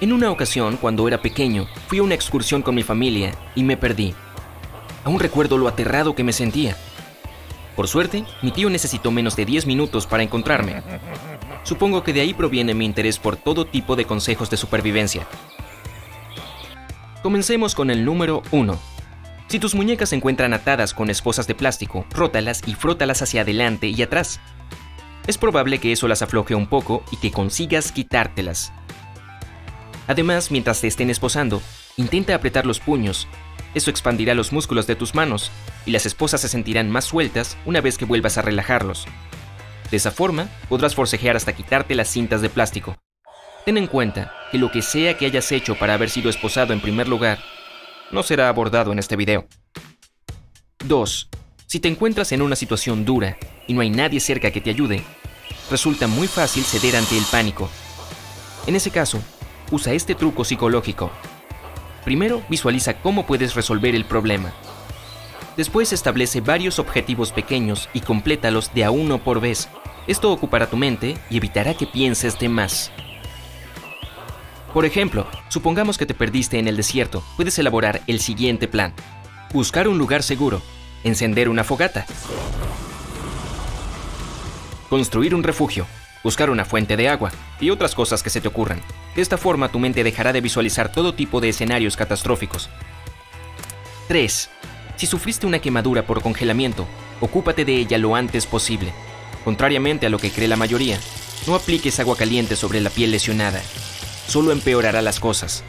En una ocasión, cuando era pequeño, fui a una excursión con mi familia y me perdí. Aún recuerdo lo aterrado que me sentía. Por suerte, mi tío necesitó menos de 10 minutos para encontrarme. Supongo que de ahí proviene mi interés por todo tipo de consejos de supervivencia. Comencemos con el número 1. Si tus muñecas se encuentran atadas con esposas de plástico, rótalas y frótalas hacia adelante y atrás. Es probable que eso las afloje un poco y que consigas quitártelas. Además, mientras te estén esposando, intenta apretar los puños. Eso expandirá los músculos de tus manos y las esposas se sentirán más sueltas una vez que vuelvas a relajarlos. De esa forma, podrás forcejear hasta quitarte las cintas de plástico. Ten en cuenta que lo que sea que hayas hecho para haber sido esposado en primer lugar, no será abordado en este video. 2. Si te encuentras en una situación dura y no hay nadie cerca que te ayude, resulta muy fácil ceder ante el pánico. En ese caso, usa este truco psicológico. Primero, visualiza cómo puedes resolver el problema. Después, establece varios objetivos pequeños y complétalos de a uno por vez. Esto ocupará tu mente y evitará que pienses de más. Por ejemplo, supongamos que te perdiste en el desierto. Puedes elaborar el siguiente plan. Buscar un lugar seguro. Encender una fogata. Construir un refugio. Buscar una fuente de agua y otras cosas que se te ocurran. De esta forma, tu mente dejará de visualizar todo tipo de escenarios catastróficos. 3. Si sufriste una quemadura por congelamiento, ocúpate de ella lo antes posible. Contrariamente a lo que cree la mayoría, no apliques agua caliente sobre la piel lesionada. Solo empeorará las cosas.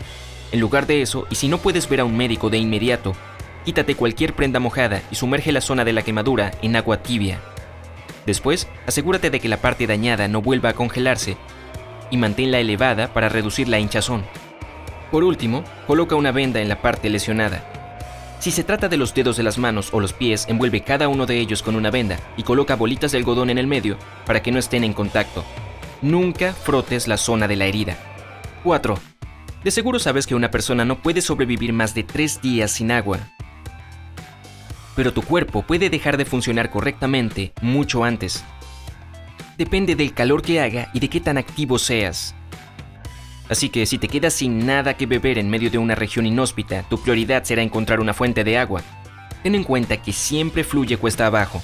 En lugar de eso, y si no puedes ver a un médico de inmediato, quítate cualquier prenda mojada y sumerge la zona de la quemadura en agua tibia. Después, asegúrate de que la parte dañada no vuelva a congelarse y manténla elevada para reducir la hinchazón. Por último, coloca una venda en la parte lesionada. Si se trata de los dedos de las manos o los pies, envuelve cada uno de ellos con una venda y coloca bolitas de algodón en el medio para que no estén en contacto. Nunca frotes la zona de la herida. 4. De seguro sabes que una persona no puede sobrevivir más de 3 días sin agua. Pero tu cuerpo puede dejar de funcionar correctamente mucho antes. Depende del calor que haga y de qué tan activo seas. Así que si te quedas sin nada que beber en medio de una región inhóspita, tu prioridad será encontrar una fuente de agua. Ten en cuenta que siempre fluye cuesta abajo.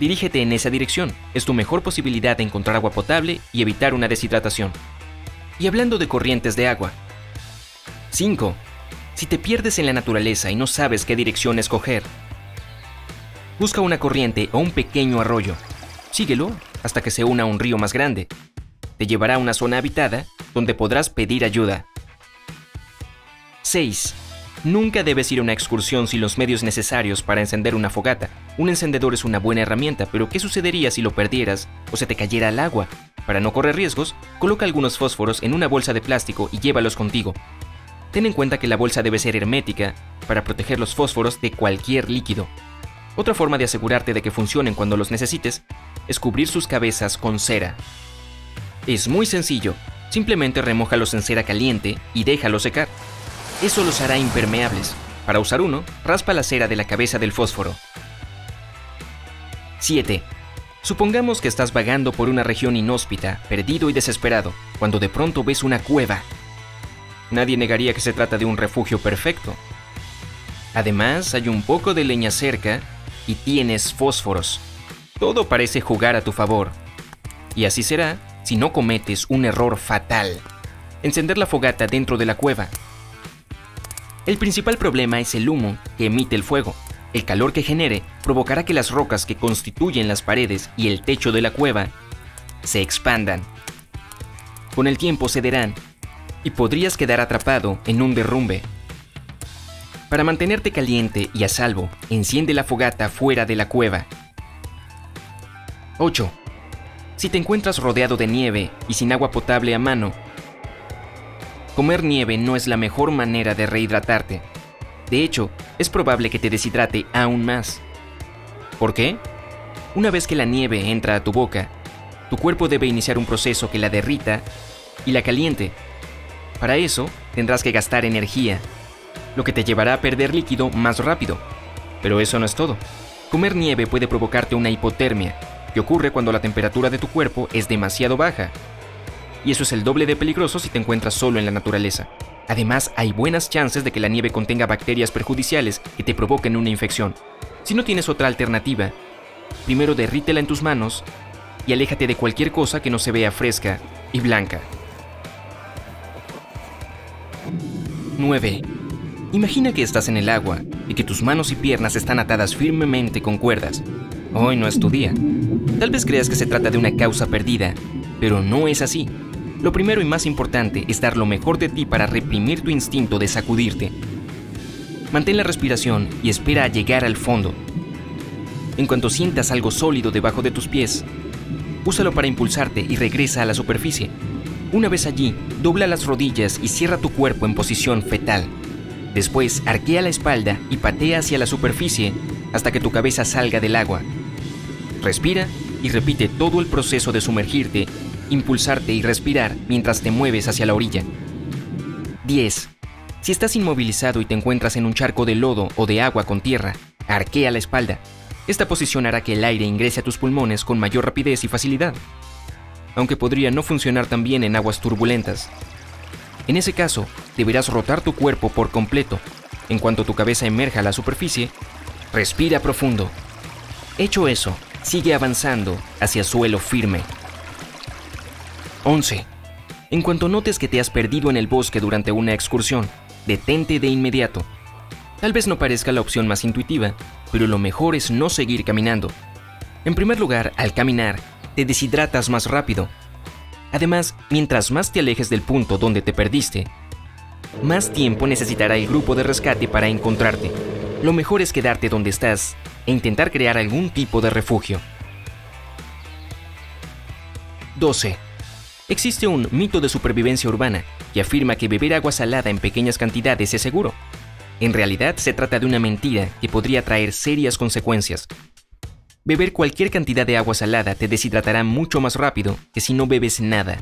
Dirígete en esa dirección, es tu mejor posibilidad de encontrar agua potable y evitar una deshidratación. Y hablando de corrientes de agua. 5. Si te pierdes en la naturaleza y no sabes qué dirección escoger, busca una corriente o un pequeño arroyo. Síguelo hasta que se una a un río más grande. Te llevará a una zona habitada donde podrás pedir ayuda. 6. Nunca debes ir a una excursión sin los medios necesarios para encender una fogata. Un encendedor es una buena herramienta, pero ¿qué sucedería si lo perdieras o se te cayera al agua? Para no correr riesgos, coloca algunos fósforos en una bolsa de plástico y llévalos contigo. Ten en cuenta que la bolsa debe ser hermética para proteger los fósforos de cualquier líquido. Otra forma de asegurarte de que funcionen cuando los necesites es cubrir sus cabezas con cera. Es muy sencillo, simplemente remójalos en cera caliente y déjalos secar. Eso los hará impermeables. Para usar uno, raspa la cera de la cabeza del fósforo. 7. Supongamos que estás vagando por una región inhóspita, perdido y desesperado, cuando de pronto ves una cueva. Nadie negaría que se trata de un refugio perfecto. Además, hay un poco de leña cerca y tienes fósforos. Todo parece jugar a tu favor. Y así será si no cometes un error fatal: encender la fogata dentro de la cueva. El principal problema es el humo que emite el fuego. El calor que genere provocará que las rocas que constituyen las paredes y el techo de la cueva se expandan. Con el tiempo cederán y podrías quedar atrapado en un derrumbe. Para mantenerte caliente y a salvo, enciende la fogata fuera de la cueva. 8. Si te encuentras rodeado de nieve y sin agua potable a mano, comer nieve no es la mejor manera de rehidratarte. De hecho, es probable que te deshidrate aún más. ¿Por qué? Una vez que la nieve entra a tu boca, tu cuerpo debe iniciar un proceso que la derrita y la caliente. Para eso, tendrás que gastar energía, lo que te llevará a perder líquido más rápido. Pero eso no es todo. Comer nieve puede provocarte una hipotermia, que ocurre cuando la temperatura de tu cuerpo es demasiado baja. y eso es el doble de peligroso si te encuentras solo en la naturaleza. Además, hay buenas chances de que la nieve contenga bacterias perjudiciales que te provoquen una infección. Si no tienes otra alternativa, primero derrítela en tus manos y aléjate de cualquier cosa que no se vea fresca y blanca. 9. Imagina que estás en el agua y que tus manos y piernas están atadas firmemente con cuerdas. Hoy no es tu día. Tal vez creas que se trata de una causa perdida, pero no es así. Lo primero y más importante es dar lo mejor de ti para reprimir tu instinto de sacudirte. Mantén la respiración y espera a llegar al fondo. En cuanto sientas algo sólido debajo de tus pies, úsalo para impulsarte y regresa a la superficie. Una vez allí, dobla las rodillas y cierra tu cuerpo en posición fetal. Después, arquea la espalda y patea hacia la superficie hasta que tu cabeza salga del agua. Respira y repite todo el proceso de sumergirte, impulsarte y respirar mientras te mueves hacia la orilla. 10. Si estás inmovilizado y te encuentras en un charco de lodo o de agua con tierra, arquea la espalda. Esta posición hará que el aire ingrese a tus pulmones con mayor rapidez y facilidad, aunque podría no funcionar tan bien en aguas turbulentas. En ese caso, deberás rotar tu cuerpo por completo. En cuanto tu cabeza emerja a la superficie, respira profundo. Hecho eso, sigue avanzando hacia suelo firme. 11. En cuanto notes que te has perdido en el bosque durante una excursión, detente de inmediato. Tal vez no parezca la opción más intuitiva, pero lo mejor es no seguir caminando. En primer lugar, al caminar, te deshidratas más rápido. Además, mientras más te alejes del punto donde te perdiste, más tiempo necesitará el grupo de rescate para encontrarte. Lo mejor es quedarte donde estás e intentar crear algún tipo de refugio. 12. Existe un mito de supervivencia urbana que afirma que beber agua salada en pequeñas cantidades es seguro. En realidad, se trata de una mentira que podría traer serias consecuencias. Beber cualquier cantidad de agua salada te deshidratará mucho más rápido que si no bebes nada.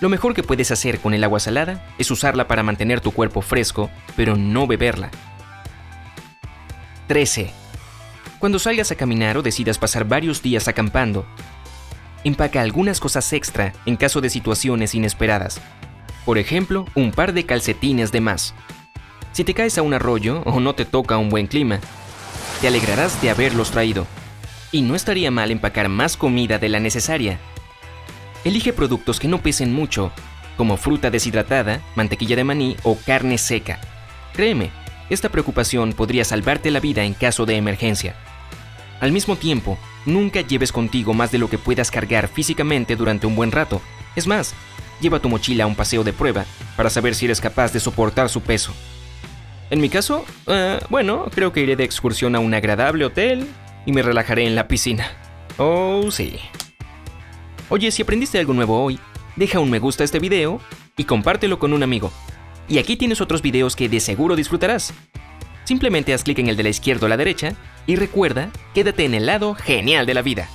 Lo mejor que puedes hacer con el agua salada es usarla para mantener tu cuerpo fresco, pero no beberla. 13. Cuando salgas a caminar o decidas pasar varios días acampando, empaca algunas cosas extra en caso de situaciones inesperadas. Por ejemplo, un par de calcetines de más. Si te caes a un arroyo o no te toca un buen clima, te alegrarás de haberlos traído. Y no estaría mal empacar más comida de la necesaria. Elige productos que no pesen mucho, como fruta deshidratada, mantequilla de maní o carne seca. Créeme, esta preocupación podría salvarte la vida en caso de emergencia. Al mismo tiempo, nunca lleves contigo más de lo que puedas cargar físicamente durante un buen rato. Es más, lleva tu mochila a un paseo de prueba para saber si eres capaz de soportar su peso. En mi caso, creo que iré de excursión a un agradable hotel y me relajaré en la piscina. Oh, sí. Oye, si aprendiste algo nuevo hoy, deja un me gusta a este video y compártelo con un amigo. Y aquí tienes otros videos que de seguro disfrutarás. Simplemente haz clic en el de la izquierda o la derecha y recuerda, quédate en el lado genial de la vida.